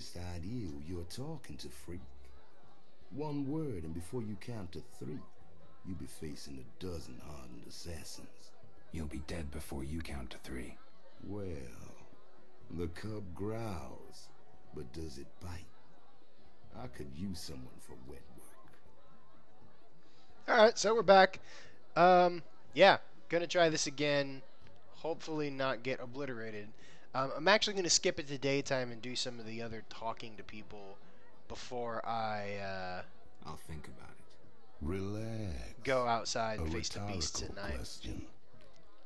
slightest idea who you're talking to, freak. One word, and before you count to three, you'll be facing a dozen hardened assassins. You'll be dead before you count to three. Well, the cub growls, but does it bite? I could use someone for wet work. Alright, so we're back. Yeah, gonna try this again. Hopefully not get obliterated. I'm actually gonna skip it to daytime and do some of the other talking to people before I'll think about it. Relax. Go outside and face the beast tonight. Question.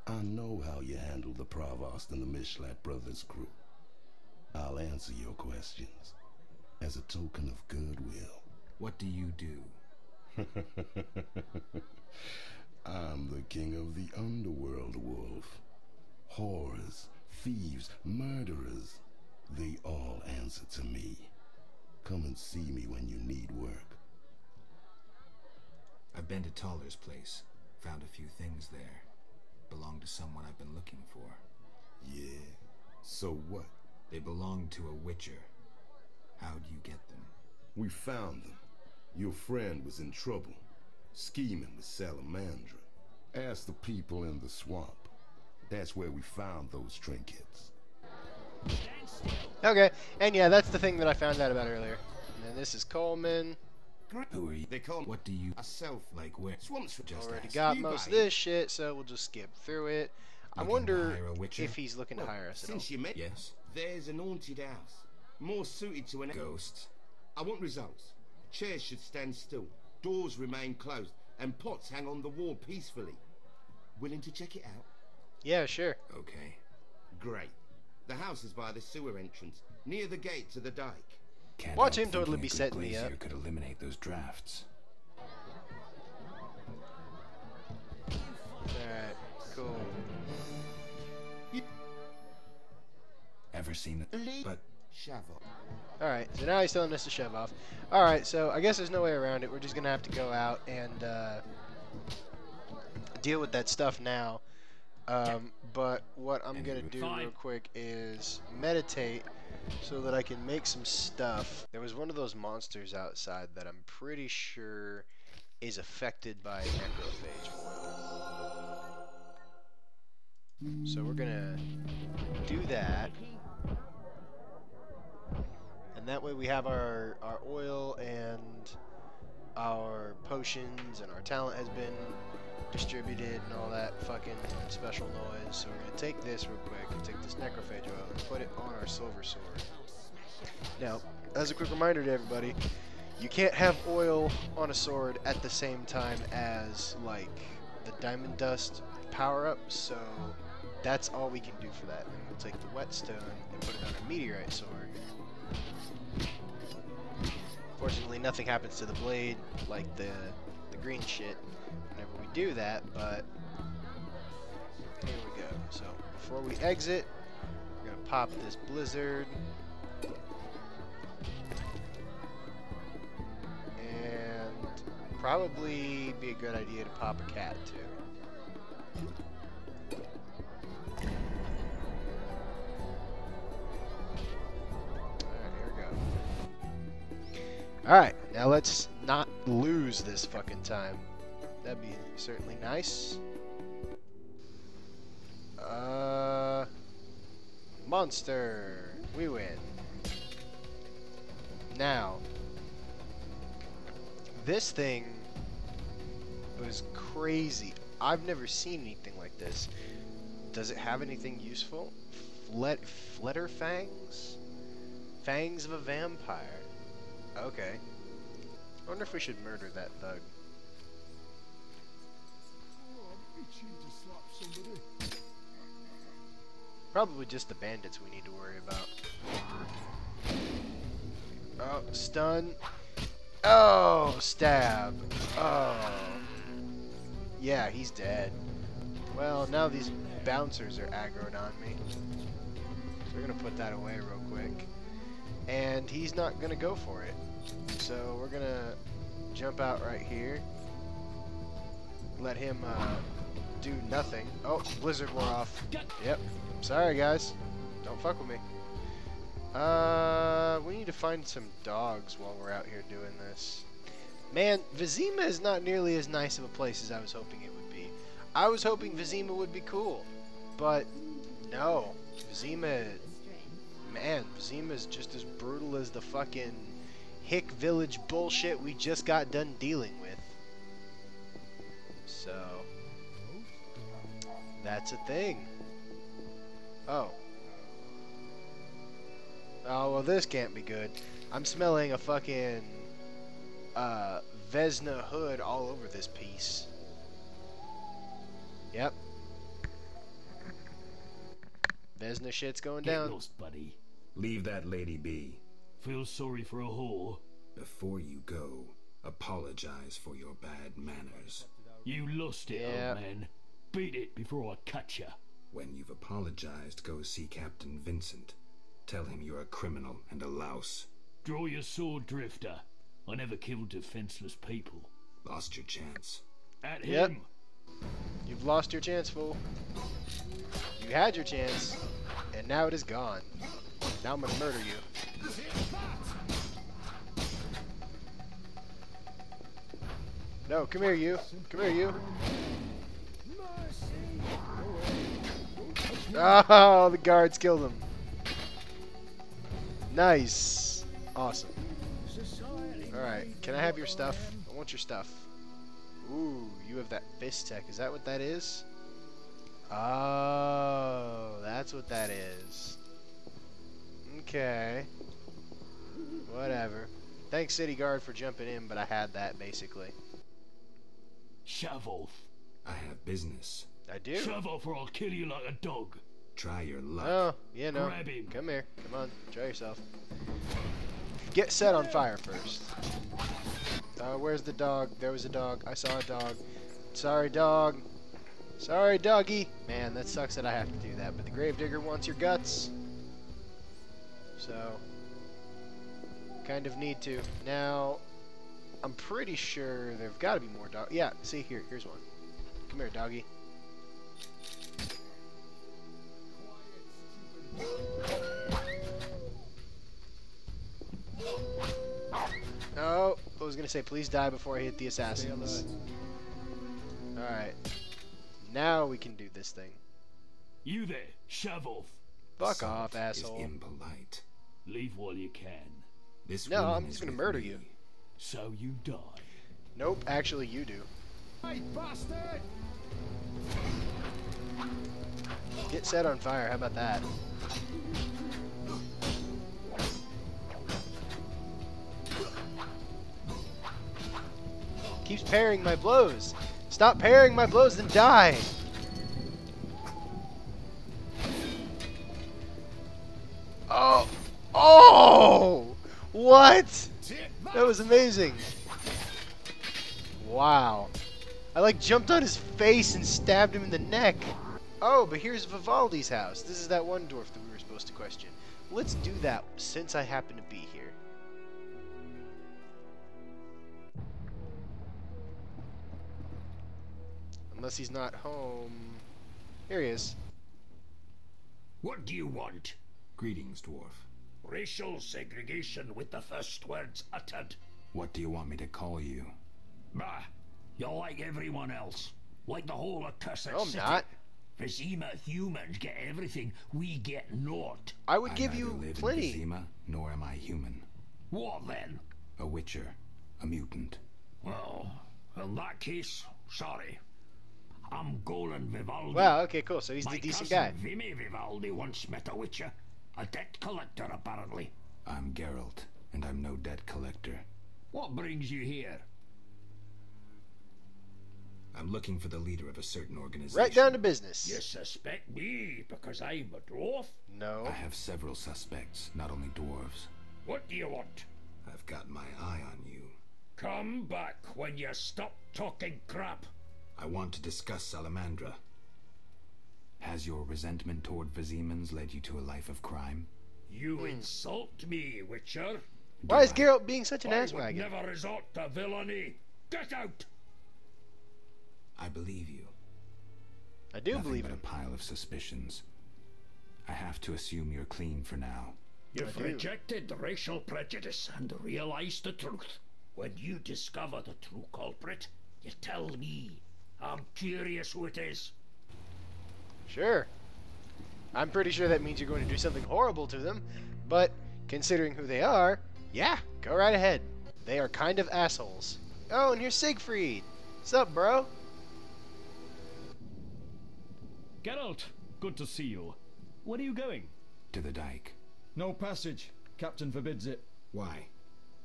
I know how you handled the Provost and the Mishlat Brothers crew. I'll answer your questions as a token of goodwill. What do you do? I'm the king of the underworld, Wolf. Horrors, thieves, murderers, they all answer to me. Come and see me when you need work. I've been to Toller's place, found a few things there. Belong to someone I've been looking for. Yeah, so what? They belong to a witcher. How'd you get them? We found them. Your friend was in trouble, scheming with Salamandra. Ask the people in the swamp. That's where we found those trinkets. Okay, and yeah, that's the thing that I found out about earlier. And then this is Coleman. Who are you? They call me. What do you? A self like where? Swamps for just already got most of this shit, so we'll just skip through it. I wonder if he's looking to hire us at all. Since you met, yes. There's an haunted house, more suited to an ghost. I want results. Chairs should stand still, doors remain closed, and pots hang on the wall peacefully. Willing to check it out? Yeah, sure. Okay. Great. The house is by the sewer entrance, near the gate to the dike. Watch him totally be setting me up. Could eliminate those drafts. Alright, cool. Ever seen it? But shove off. Alright, so now he's telling us to shove off. Alright, so I guess there's no way around it. We're just gonna have to go out and deal with that stuff now. But what I'm gonna do real quick is meditate so that I can make some stuff. There was one of those monsters outside that I'm pretty sure is affected by necrophage oil. So we're gonna do that. And that way we have our oil and our potions, and our talent has been distributed and all that fucking special noise. So we're gonna take this real quick and take this necrophage oil and put it on our silver sword. Now, as a quick reminder to everybody, you can't have oil on a sword at the same time as like the diamond dust power up, so that's all we can do for that. And we'll take the whetstone and put it on our meteorite sword. Fortunately, nothing happens to the blade, like the green shit, whenever we do that, but here we go. So, before we exit, we're going to pop this blizzard, and probably be a good idea to pop a cat, too. Alright, now let's not lose this fucking time. That'd be certainly nice. Monster! We win. Now, this thing was crazy. I've never seen anything like this. Does it have anything useful? Flutter fangs? Fangs of a vampire. Okay. I wonder if we should murder that thug. Oh, I'm itching to slap somebody. Probably just the bandits we need to worry about. Oh, stun. Oh, stab. Oh. Yeah, he's dead. Well, now these bouncers are aggroed on me. So we're gonna put that away real quick. And he's not gonna go for it. So we're gonna jump out right here. Let him do nothing. Oh, blizzard wore off. Yep. Sorry guys. Don't fuck with me. We need to find some dogs while we're out here doing this. Man, Vizima is not nearly as nice of a place as I was hoping it would be. I was hoping Vizima would be cool, but no. Vizima, man, Vizima is just as brutal as the fucking hick village bullshit we just got done dealing with. So, that's a thing. Oh. Oh, well, this can't be good. I'm smelling a fucking Vesna hood all over this piece. Yep. Vesna shit's going down. Get lost, buddy. Leave that lady be. Feel sorry for a whore. Before you go, apologize for your bad manners. You lost it, old man. Beat it before I cut you. When you've apologized, go see Captain Vincent. Tell him you're a criminal and a louse. Draw your sword, Drifter. I never killed defenseless people. Lost your chance. At him. You've lost your chance, fool. You had your chance, and now it is gone. Now I'm gonna murder you. No, come here, you. Come here, you. Oh, the guards killed him. Nice. Awesome. Alright, can I have your stuff? I want your stuff. Ooh, you have that fist tech. Is that what that is? Oh, that's what that is. Okay. Whatever. Thanks, City Guard, for jumping in, but I had that, basically. Shove off. I have business. I do? Shove off or I'll kill you like a dog. Try your luck. Oh, yeah, no. Grab him. Come here. Come on. Try yourself. Get set on fire first. Where's the dog? There was a dog. I saw a dog. Sorry, dog. Sorry, doggy. Man, that sucks that I have to do that, but the gravedigger wants your guts. So, kind of need to. Now, I'm pretty sure there've got to be more dogs. Yeah, see, here's one. Come here, doggy. Oh, I was gonna say, please die before I hit the assassins. Alright. Now we can do this thing. You there, shove off. Fuck off, asshole. Is impolite. Leave while you can. This no, I'm just gonna murder you. So you die. Nope, actually you do. Hey, bastard! Get set on fire, how about that? Keeps parrying my blows. Stop parrying my blows and die. Oh. Oh. What? That was amazing. Wow. I like jumped on his face and stabbed him in the neck. Oh, but here's Vivaldi's house. This is that one dwarf that we were supposed to question. Let's do that since I happen to be here. Unless he's not home. Here he is. What do you want? Greetings, dwarf. Racial segregation with the first words uttered. What do you want me to call you? Bah, you're like everyone else. Like the whole accursed city. No, I'm not. Vizima humans get everything, we get naught. I would give you plenty. Vizima, nor am I human. What then? A witcher. A mutant. Well, in that case, sorry. I'm Golan Vivaldi. Wow, okay, cool. So he's the decent guy. My cousin Vivaldi once met a witcher. A debt collector, apparently. I'm Geralt, and I'm no debt collector. What brings you here? I'm looking for the leader of a certain organization. Right down to business. You suspect me because I'm a dwarf? No. I have several suspects, not only dwarves. What do you want? I've got my eye on you. Come back when you stop talking crap. I want to discuss Salamandra. Has your resentment toward Vizimans led you to a life of crime? You insult me, Witcher. Why is Geralt being such an asswagon? Never resort to villainy. Get out! I believe you. I do believe in a pile of suspicions. I have to assume you're clean for now. You've rejected racial prejudice and realized the truth. When you discover the true culprit, you tell me. I'm curious who it is. Sure. I'm pretty sure that means you're going to do something horrible to them, but considering who they are, yeah, go right ahead. They are kind of assholes. Oh, and here's Siegfried. What's up, bro? Geralt, good to see you. Where are you going? To the dike. No passage. Captain forbids it. Why?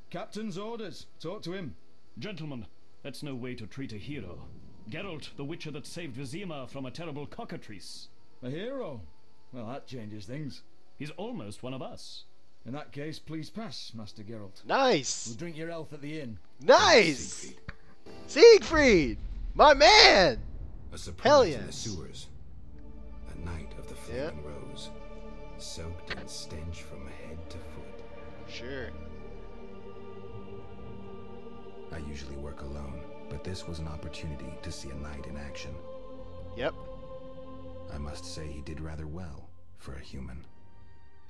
Captain's orders. Talk to him. Gentlemen, that's no way to treat a hero. Geralt, the witcher that saved Vizima from a terrible cockatrice. A hero? Well, that changes things. He's almost one of us. In that case, please pass, Master Geralt. Nice! We'll drink your health at the inn. Nice! Siegfried! Siegfried! My man! A surprise. Hell yes. In the sewers. A night of the Flaming Rose. Soaked in stench from head to foot. Sure. I usually work alone, but this was an opportunity to see a knight in action. Yep. I must say he did rather well for a human.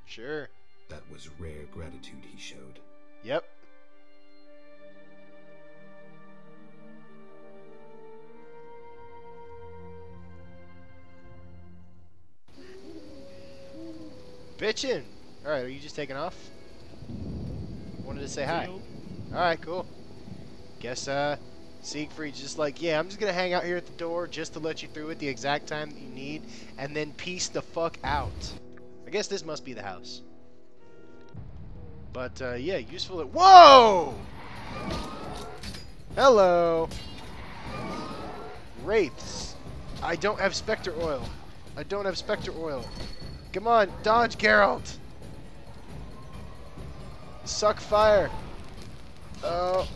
Sure. That was rare gratitude he showed. Yep. Bitchin'. Alright, are you just taking off? Wanted to say hi. Alright, cool. Guess Siegfried's just like, yeah, I'm just gonna hang out here at the door just to let you through at the exact time that you need, and then peace the fuck out. I guess this must be the house. But yeah, useful at— whoa! Hello! Wraiths. I don't have Spectre Oil. I don't have Spectre Oil. Come on, dodge, Geralt! Suck fire! Oh.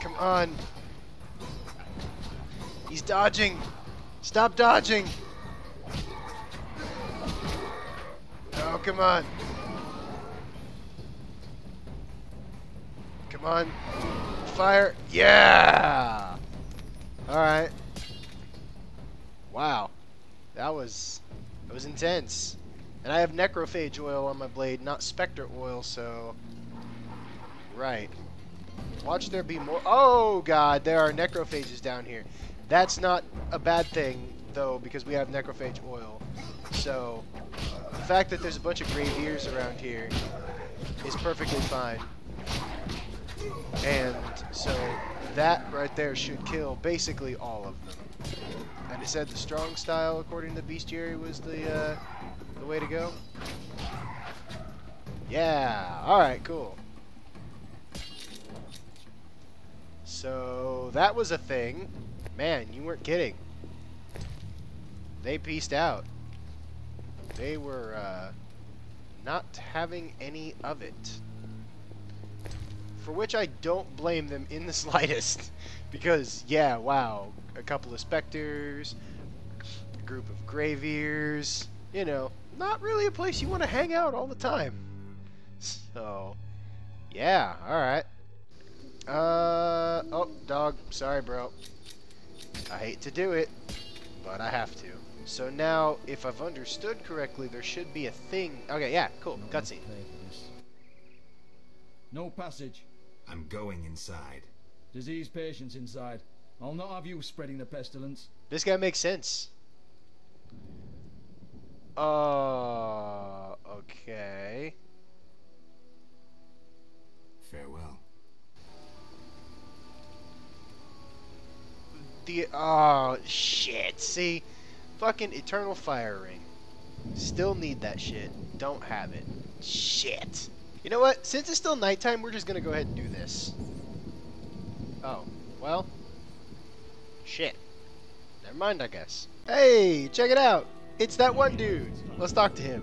Come on. He's dodging! Stop dodging! Oh, come on! Come on. Fire! Yeah! Alright. Wow. That was... it was intense. And I have necrophage oil on my blade, not Spectre Oil, so... right. Watch there be more... oh, God! There are necrophages down here. That's not a bad thing, though, because we have necrophage oil. So, the fact that there's a bunch of graveears around here is perfectly fine. And so, that right there should kill basically all of them. And it said the strong style, according to the bestiary, was the way to go. Yeah. All right. Cool. So that was a thing, man. You weren't kidding. They peaced out. They were not having any of it. For which I don't blame them in the slightest, because yeah, wow, a couple of specters, a group of graveears, you know, not really a place you want to hang out all the time. So, yeah, alright. Oh, dog, sorry bro. I hate to do it, but I have to. So now, if I've understood correctly, there should be a thing. Okay, yeah, cool, cutscene. No passage. I'm going inside. Diseased patients inside. I'll not have you spreading the pestilence. This guy makes sense. Okay. Farewell. The oh shit. See, fucking eternal fire ring. Still need that shit. Don't have it. Shit. You know what? Since it's still nighttime, we're just gonna go ahead and do this. Oh, well. Shit. Never mind, I guess. Hey, check it out! It's that one dude! Let's talk to him.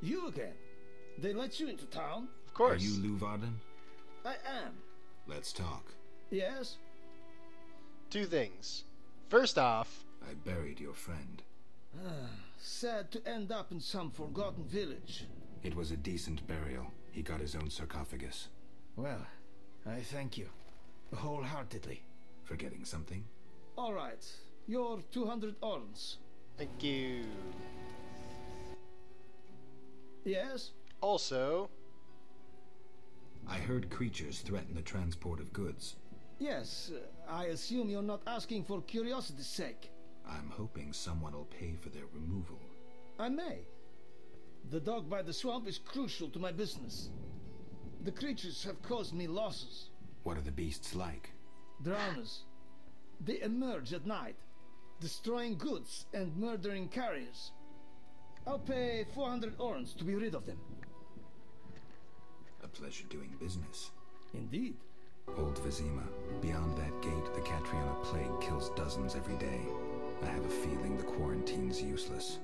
You again? They let you into town? Of course. Are you Louvarden? I am. Let's talk. Yes? Two things. First off... I buried your friend. Sad to end up in some forgotten village. It was a decent burial. He got his own sarcophagus. Well, I thank you. Wholeheartedly. Forgetting something? All right. Your 200 orns. Thank you. Yes? Also... I heard creatures threaten the transport of goods. Yes, I assume you're not asking for curiosity's sake. I'm hoping someone will pay for their removal. I may. The dog by the swamp is crucial to my business. The creatures have caused me losses. What are the beasts like? Drowners. They emerge at night, destroying goods and murdering carriers. I'll pay 400 orans to be rid of them. A pleasure doing business. Indeed. Old Vizima, beyond that gate, the Catriona plague kills dozens every day. I have a feeling the quarantine's useless.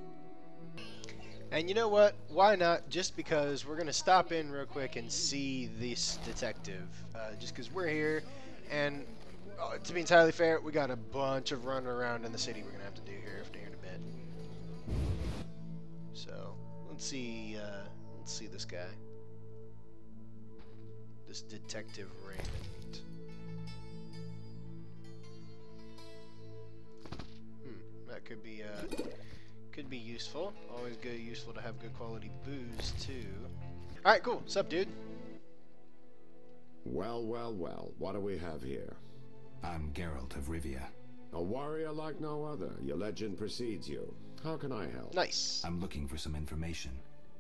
And you know what? Why not? Just because we're going to stop in real quick and see this detective. Just because we're here, and to be entirely fair, we got a bunch of running around in the city we're going to have to do here after here in a bit. So, let's see this guy. This Detective Raymond. That could be useful. Always good, useful to have good quality booze too. All right, cool. What's up, dude? Well, well, well. What do we have here? I'm Geralt of Rivia. A warrior like no other. Your legend precedes you. How can I help? Nice. I'm looking for some information.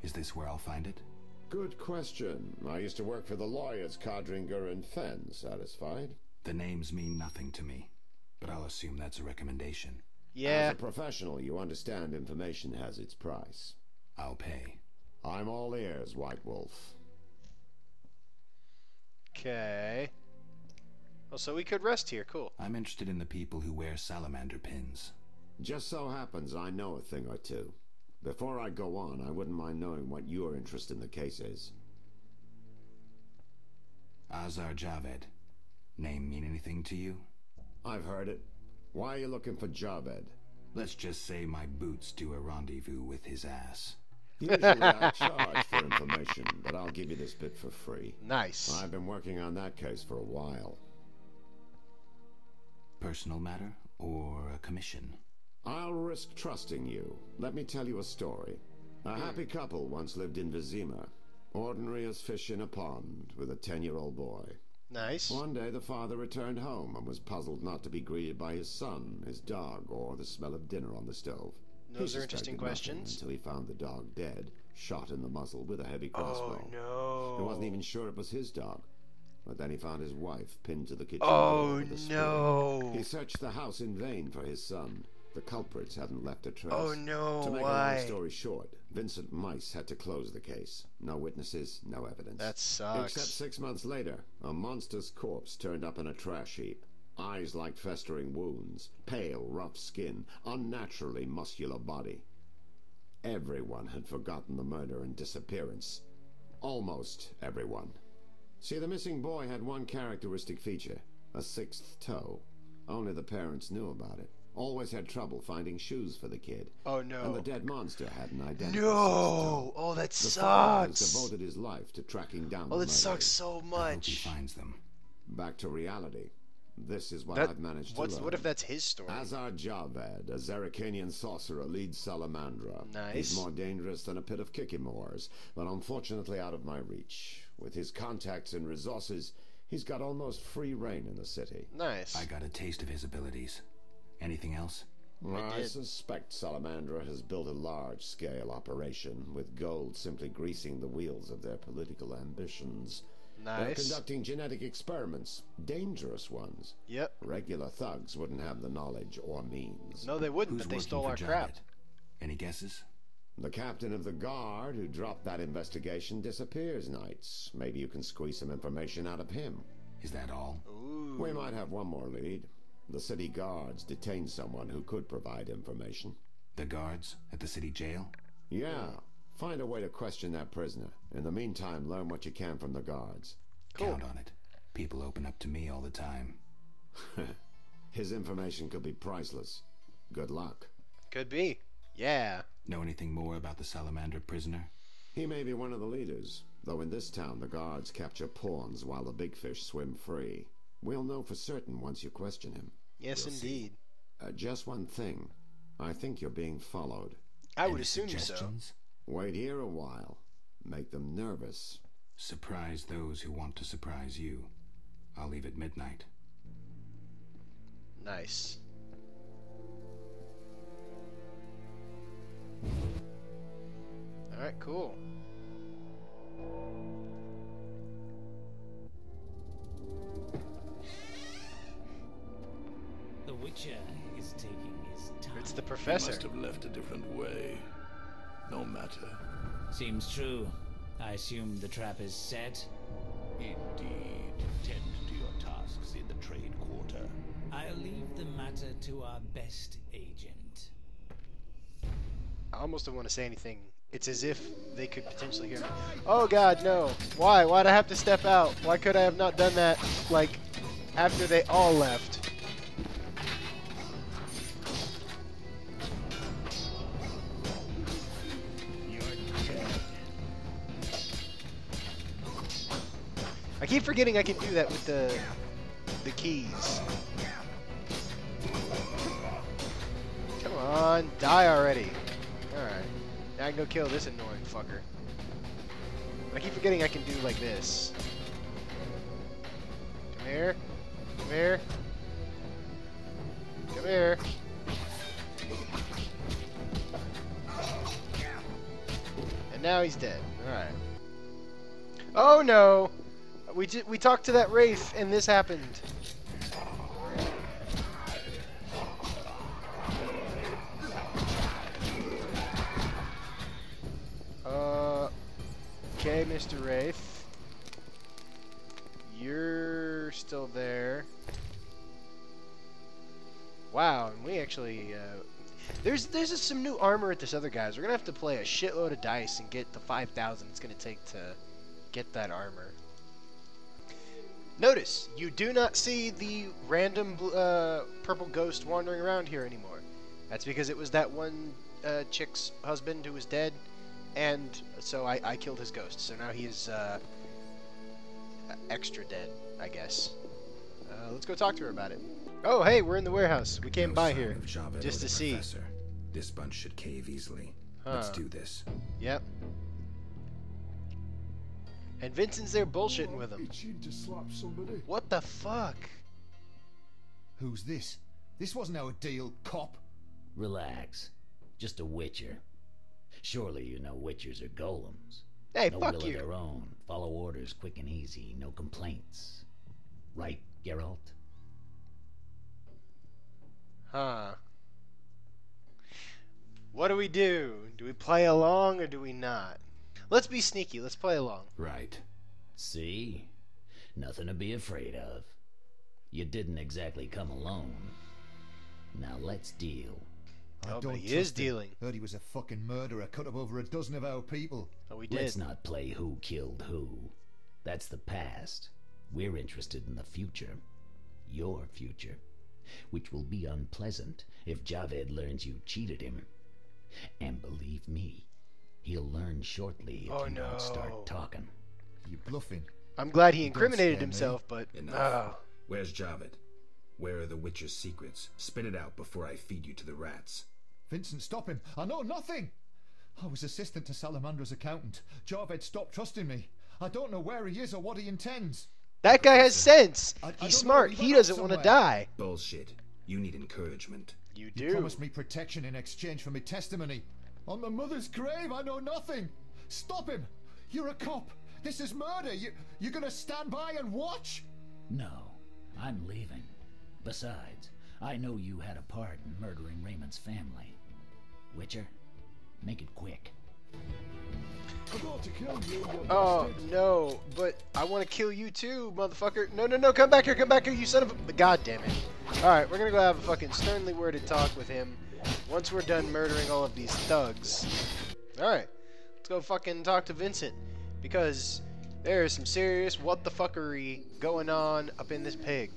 Is this where I'll find it? Good question. I used to work for the lawyers Codringer and Fenn. Satisfied? The names mean nothing to me, but I'll assume that's a recommendation. Yeah. As a professional, you understand information has its price. I'll pay. I'm all ears, White Wolf. Okay. Well, so we could rest here. Cool. I'm interested in the people who wear salamander pins. Just so happens I know a thing or two. Before I go on, I wouldn't mind knowing what your interest in the case is. Azar Javed. Name mean anything to you? I've heard it. Why are you looking for Javed? Let's just say my boots do a rendezvous with his ass. Usually I charge for information, but I'll give you this bit for free. Nice. I've been working on that case for a while. Personal matter or a commission? I'll risk trusting you. Let me tell you a story. A happy couple once lived in Vizima, ordinary as fish in a pond, with a 10-year-old boy. Nice. One day the father returned home and was puzzled not to be greeted by his son, his dog, or the smell of dinner on the stove. Those are interesting questions. Until he found the dog dead, shot in the muzzle with a heavy crossbow. Oh no! He wasn't even sure it was his dog. But then he found his wife pinned to the kitchen door with a spoon. Oh no! He searched the house in vain for his son. The culprits hadn't left a trace. Oh no, to make a long story short, Vincent Meis had to close the case. No witnesses, no evidence. That sucks. Except 6 months later, a monster's corpse turned up in a trash heap. Eyes like festering wounds, pale, rough skin, unnaturally muscular body. Everyone had forgotten the murder and disappearance. Almost everyone. See, the missing boy had one characteristic feature, a sixth toe. Only the parents knew about it. Always had trouble finding shoes for the kid. Oh no! And the dead monster had an identity. No! Oh, that sucks. The father devoted his life to tracking down. Oh, that sucks so much. I hope he finds them. Back to reality. This is what I've managed to learn. What if that's his story? Azar Javed, a Zeracanian sorcerer, leads Salamandra. Nice. He's more dangerous than a pit of Kikimores, but unfortunately out of my reach. With his contacts and resources, he's got almost free reign in the city. Nice. I got a taste of his abilities. Anything else? I suspect Salamandra has built a large-scale operation, with gold simply greasing the wheels of their political ambitions. Nice. They're conducting genetic experiments, dangerous ones. Yep. Regular thugs wouldn't have the knowledge or means. No, they wouldn't, but they stole our crap. Any guesses? The captain of the guard who dropped that investigation disappears nights. Maybe you can squeeze some information out of him. Is that all? Ooh. We might have one more lead. The city guards detained someone who could provide information. The guards at the city jail? Yeah. Find a way to question that prisoner. In the meantime, learn what you can from the guards. Cool. Count on it. People open up to me all the time. His information could be priceless. Good luck. Could be. Yeah. Know anything more about the Salamander prisoner? He may be one of the leaders, though in this town the guards capture pawns while the big fish swim free. We'll know for certain once you question him. Yes, we'll indeed. Just one thing. I think you're being followed. I would assume so. Wait here a while. Make them nervous. Surprise those who want to surprise you. I'll leave at midnight. Nice. Alright, cool. The Witcher is taking his time. It's the Professor. He must have left a different way. No matter. Seems true. I assume the trap is set? Indeed. Tend to your tasks in the trade quarter. I'll leave the matter to our best agent. I almost don't want to say anything. It's as if they could potentially hear me. Oh god, no. Why? Why'd I have to step out? Why could I have not done that, like, after they all left? I keep forgetting I can do that with the keys. Come on, die already. Alright. Now I can go kill this annoying fucker. I keep forgetting I can do like this. Come here. Come here. Come here. And now he's dead. Alright. Oh no! We talked to that wraith, and this happened. Okay, Mr. Wraith. You're still there. Wow, and we actually... there's some new armor at this other guy's. We're going to have to play a shitload of dice and get the 5,000 it's going to take to get that armor. Notice, you do not see the random purple ghost wandering around here anymore. That's because it was that one chick's husband who was dead, and so I killed his ghost. So now he is extra dead, I guess. Let's go talk to her about it. Oh, hey, we're in the warehouse. We came by here just to see. This bunch should cave easily. Let's do this. Yep. And Vincent's there bullshitting with him. What the fuck? Who's this? This wasn't our deal, cop. Relax. Just a witcher. Surely you know witchers are golems. Hey, fuck you. No will of their own. Follow orders quick and easy. No complaints. Right, Geralt? Huh. What do we do? Do we play along or do we not? Let's be sneaky. Let's play along. Right. See? Nothing to be afraid of. You didn't exactly come alone. Now let's deal. Oh, but he is dealing. Heard he was a fucking murderer. Cut up over a dozen of our people. Oh, we did. Let's not play who killed who. That's the past. We're interested in the future. Your future. Which will be unpleasant if Javed learns you cheated him. And believe me, he'll learn shortly if you don't start talking. You bluffing. I'm glad he incriminated himself, but... Enough. Where's Javed? Where are the Witcher's secrets? Spit it out before I feed you to the rats. Vincent, stop him. I know nothing. I was assistant to Salamandra's accountant. Javed stopped trusting me. I don't know where he is or what he intends. That guy has sense. He's smart. He doesn't want to die. Bullshit. You need encouragement. You do. You promised me protection in exchange for my testimony. On my mother's grave, I know nothing! Stop him! You're a cop! This is murder! You're gonna stand by and watch? No, I'm leaving. Besides, I know you had a part in murdering Raymond's family. Witcher, make it quick. Oh, no, but I want to kill you too, motherfucker. No, no, no, come back here, you son of a... God damn it. Alright, we're gonna go have a fucking sternly worded talk with him. Once we're done murdering all of these thugs. Alright, let's go fucking talk to Vincent, because there is some serious what the fuckery going on up in this pig.